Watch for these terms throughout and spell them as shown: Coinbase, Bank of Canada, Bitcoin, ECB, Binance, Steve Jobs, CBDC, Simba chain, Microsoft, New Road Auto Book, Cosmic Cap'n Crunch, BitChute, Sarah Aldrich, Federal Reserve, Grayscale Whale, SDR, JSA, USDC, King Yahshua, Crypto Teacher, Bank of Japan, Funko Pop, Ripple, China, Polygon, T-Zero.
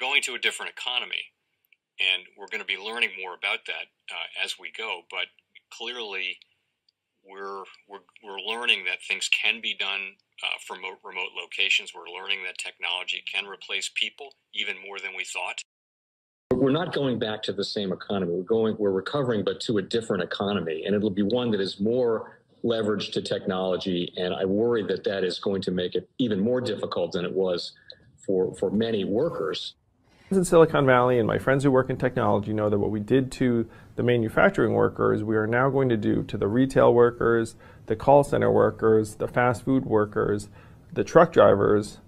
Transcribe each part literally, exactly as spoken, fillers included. going to a different economy, and we're going to be learning more about that uh, as we go. But clearly, we're we're we're learning that things can be done uh, from remote, remote locations. We're learning that technology can replace people even more than we thought. We're not going back to the same economy. We're going, we're recovering, but to a different economy, and it'll be one that is more leveraged to technology. And I worry that that is going to make it even more difficult than it was for for many workers. In Silicon Valley, and my friends who work in technology know that what we did to the manufacturing workers, we are now going to do to the retail workers, the call center workers, the fast food workers, the truck drivers,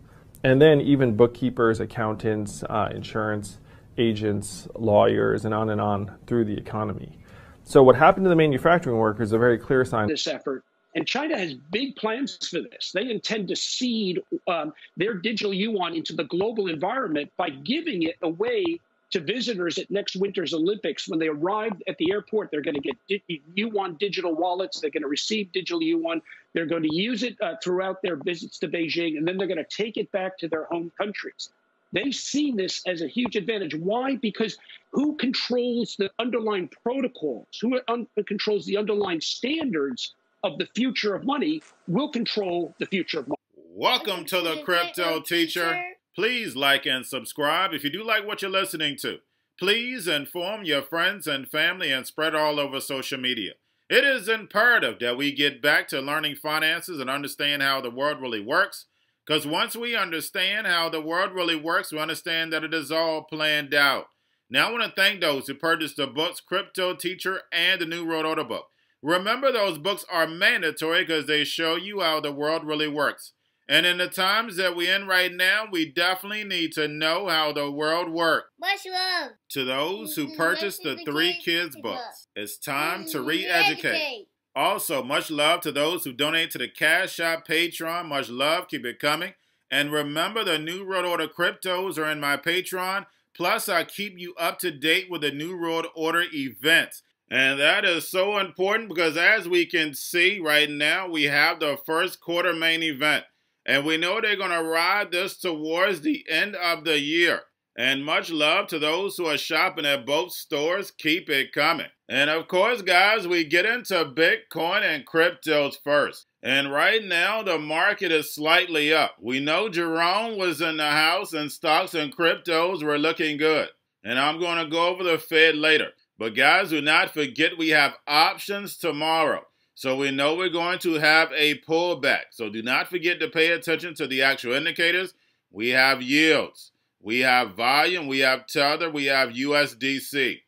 and then even bookkeepers, accountants, uh, insurance agents, lawyers, and on and on through the economy. So what happened to the manufacturing workers is a very clear sign. This effort, and China has big plans for this. They intend to seed um, their digital yuan into the global environment by giving it away to visitors at next winter's Olympics. When they arrive at the airport, they're going to get di yuan digital wallets. They're going to receive digital yuan. They're going to use it uh, throughout their visits to Beijing, and then they're going to take it back to their home countries. They see this as a huge advantage. Why? Because who controls the underlying protocols, who un controls the underlying standards of the future of money will control the future of money. Welcome to the Crypto Teacher. Please like and subscribe if you do like what you're listening to. Please inform your friends and family and spread all over social media. It is imperative that we get back to learning finances and understand how the world really works. Because once we understand how the world really works, we understand that it is all planned out. Now I want to thank those who purchased the books, Crypto Teacher and the New Road Auto Book. Remember, those books are mandatory because they show you how the world really works. And in the times that we're in right now, we definitely need to know how the world works. Much love to those who purchased the Three Kids books. It's time to re-educate. Also, much love to those who donate to the Cash Shop Patreon. Much love. Keep it coming. And remember, the New World Order cryptos are in my Patreon. Plus, I keep you up to date with the New World Order events. And that is so important because as we can see right now, we have the first quarter main event. And we know they're going to ride this towards the end of the year. And much love to those who are shopping at both stores. Keep it coming. And of course, guys, we get into Bitcoin and cryptos first. And right now, the market is slightly up. We know Jerome was in the house and stocks and cryptos were looking good. And I'm going to go over the Fed later. But guys, do not forget we have options tomorrow. So we know we're going to have a pullback. So do not forget to pay attention to the actual indicators. We have yields. We have volume. We have Tether. We have U S D C.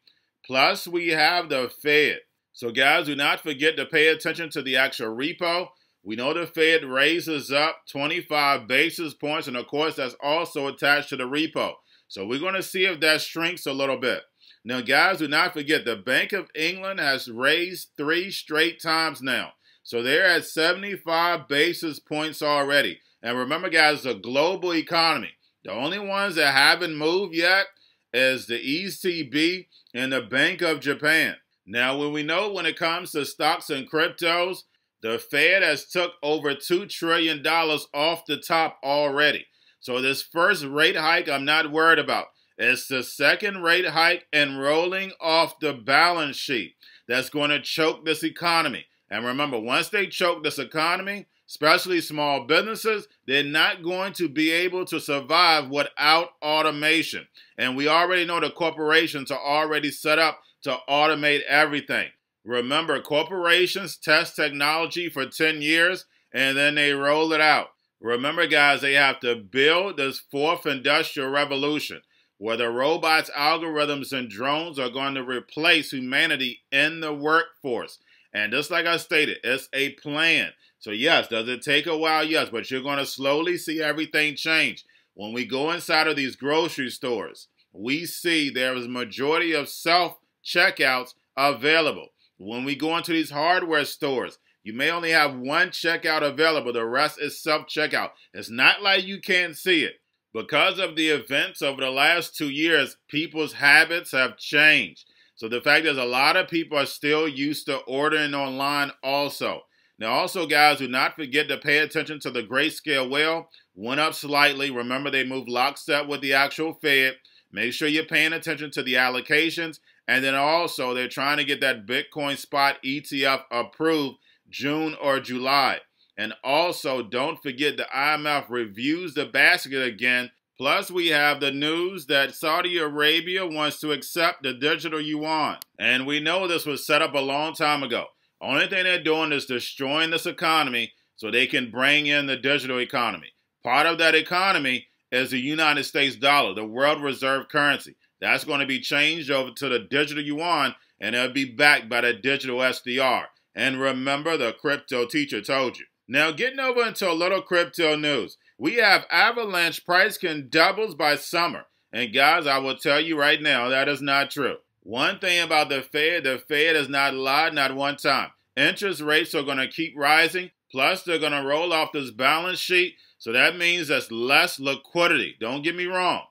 Plus, we have the Fed. So, guys, do not forget to pay attention to the actual repo. We know the Fed raises up twenty-five basis points, and, of course, that's also attached to the repo. So we're going to see if that shrinks a little bit. Now, guys, do not forget the Bank of England has raised three straight times now. So they're at seventy-five basis points already. And remember, guys, the global economy, the only ones that haven't moved yet is the E C B and the Bank of Japan. Now, when we know when it comes to stocks and cryptos, the Fed has took over two trillion dollars off the top already. So this first rate hike, I'm not worried about. It's the second rate hike and rolling off the balance sheet that's going to choke this economy. And remember, once they choke this economy, especially small businesses, they're not going to be able to survive without automation. And we already know the corporations are already set up to automate everything. Remember, corporations test technology for ten years, and then they roll it out. Remember, guys, they have to build this fourth industrial revolution, where the robots, algorithms, and drones are going to replace humanity in the workforce. And just like I stated, it's a plan. So yes, does it take a while? Yes, but you're going to slowly see everything change. When we go inside of these grocery stores, we see there is a majority of self-checkouts available. When we go into these hardware stores, you may only have one checkout available. The rest is self-checkout. It's not like you can't see it. Because of the events over the last two years, people's habits have changed. So the fact is a lot of people are still used to ordering online also. Now also, guys, do not forget to pay attention to the Grayscale Whale. Went up slightly. Remember, they moved lockstep with the actual Fed. Make sure you're paying attention to the allocations. And then also, they're trying to get that Bitcoin spot E T F approved June or July. And also, don't forget the I M F reviews the basket again. Plus, we have the news that Saudi Arabia wants to accept the digital yuan. And we know this was set up a long time ago. Only thing they're doing is destroying this economy so they can bring in the digital economy. Part of that economy is the United States dollar, the world reserve currency. That's going to be changed over to the digital yuan, and it'll be backed by the digital S D R. And remember, the crypto teacher told you. Now, getting over into a little crypto news. We have Avalanche price can doubles by summer. And guys, I will tell you right now, that is not true. One thing about the Fed, the Fed has not lied, not one time. Interest rates are going to keep rising. Plus, they're going to roll off this balance sheet. So that means there's less liquidity. Don't get me wrong.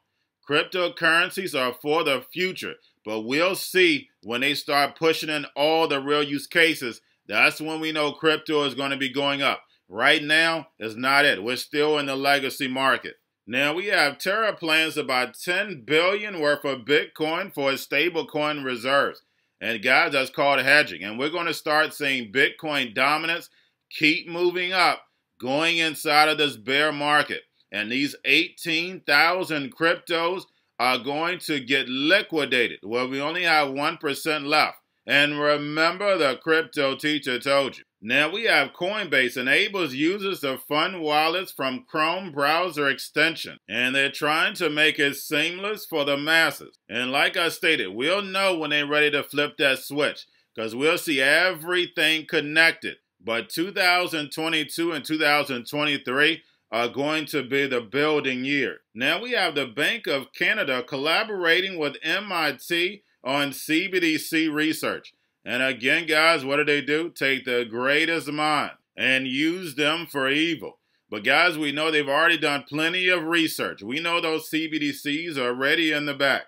Cryptocurrencies are for the future. But we'll see when they start pushing in all the real use cases. That's when we know crypto is going to be going up. Right now, it's not it. We're still in the legacy market. Now, we have Terra plans to buy ten billion dollars worth of Bitcoin for its stablecoin reserves. And guys, that's called hedging. And we're going to start seeing Bitcoin dominance keep moving up, going inside of this bear market. And these eighteen thousand cryptos are going to get liquidated. Well, we only have one percent left. And remember, the crypto teacher told you. Now, we have Coinbase enables users to fund wallets from Chrome browser extension. And they're trying to make it seamless for the masses. And like I stated, we'll know when they're ready to flip that switch, because we'll see everything connected. But two thousand twenty-two and two thousand twenty-three are going to be the building year. Now, we have the Bank of Canada collaborating with M I T on C B D C research. And again, guys, what do they do? Take the greatest mind and use them for evil. But guys, we know they've already done plenty of research. We know those C B D Cs are already in the back.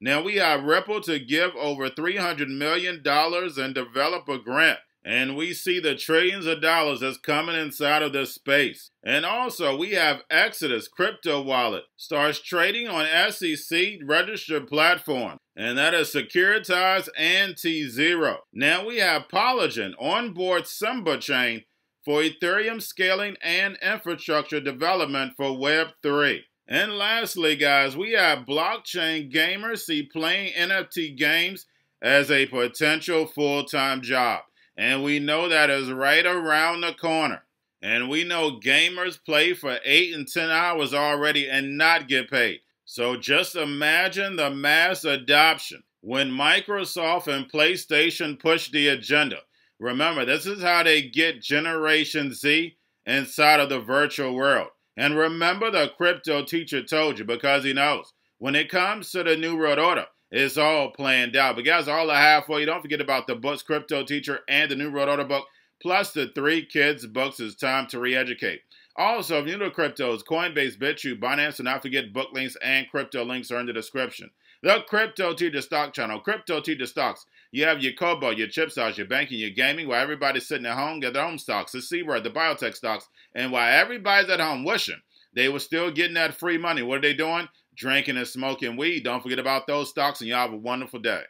Now, we have Ripple to give over three hundred million dollars and develop a grant. And we see the trillions of dollars that's coming inside of this space. And also, we have Exodus Crypto Wallet starts trading on S E C registered platform. And that is Securitize and T-Zero. Now we have Polygon onboard Simba chain for Ethereum scaling and infrastructure development for Web three. And lastly, guys, we have blockchain gamers see playing N F T games as a potential full-time job. And we know that is right around the corner. And we know gamers play for eight and ten hours already and not get paid. So just imagine the mass adoption when Microsoft and PlayStation push the agenda. Remember, this is how they get Generation Z inside of the virtual world. And remember, the crypto teacher told you, because he knows. When it comes to the New World Order, it's all planned out. But guys, all I have for you, don't forget about the books, Crypto Teacher and the New Road Auto Book, plus the three kids' books. It's time to re-educate. Also, if you're new to cryptos, Coinbase, BitChute, Binance, and not forget book links and crypto links are in the description. The Crypto Teacher Stock Channel, Crypto Teacher Stocks. You have your Kobo, your chip stocks, your banking, your gaming, while everybody's sitting at home, get their home stocks, the SeaWorld, the biotech stocks, and while everybody's at home wishing they were still getting that free money, what are they doing? Drinking and smoking weed. Don't forget about those stocks, and y'all have a wonderful day.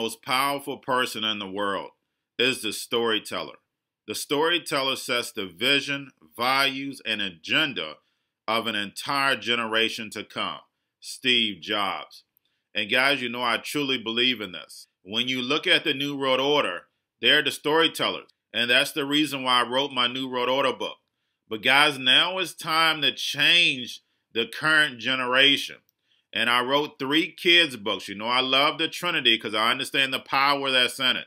The most powerful person in the world is the storyteller. The storyteller sets the vision, values, and agenda of an entire generation to come. Steve Jobs. And guys, you know I truly believe in this. When you look at the New World Order, they're the storytellers. And that's the reason why I wrote my New World Order book. But guys, now it's time to change the current generation. And I wrote three kids' books. You know, I love the Trinity because I understand the power that's in it.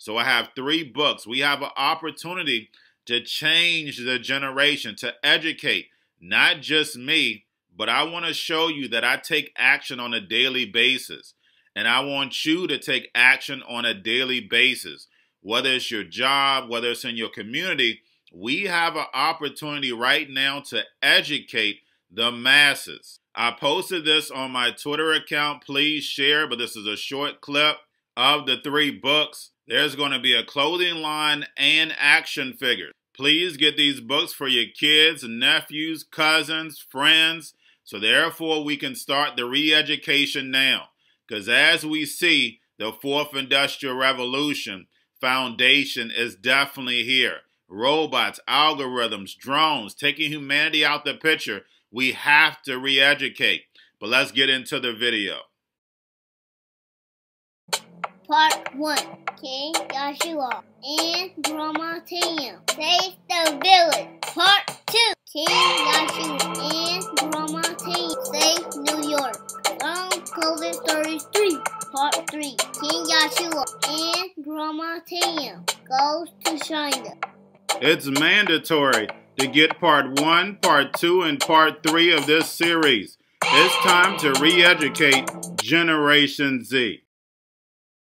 So I have three books. We have an opportunity to change the generation, to educate not just me, but I want to show you that I take action on a daily basis. And I want you to take action on a daily basis. Whether it's your job, whether it's in your community, we have an opportunity right now to educate the masses. I posted this on my Twitter account. Please share, but this is a short clip of the three books. There's going to be a clothing line and action figures. Please get these books for your kids, nephews, cousins, friends, So therefore, we can start the re-education now, because as we see, the fourth industrial revolution foundation is definitely here. Robots, algorithms, drones, taking humanity out the picture. We have to re-educate. But let's get into the video. Part one, King Yahshua and Grandma Tam save the village. Part two, King Yahshua and Grandma Tam save New York. Long COVID stories three. Part three, King Yahshua and Grandma Tam goes to China. It's mandatory to get part one, part two, and part three of this series. It's time to re-educate Generation Z.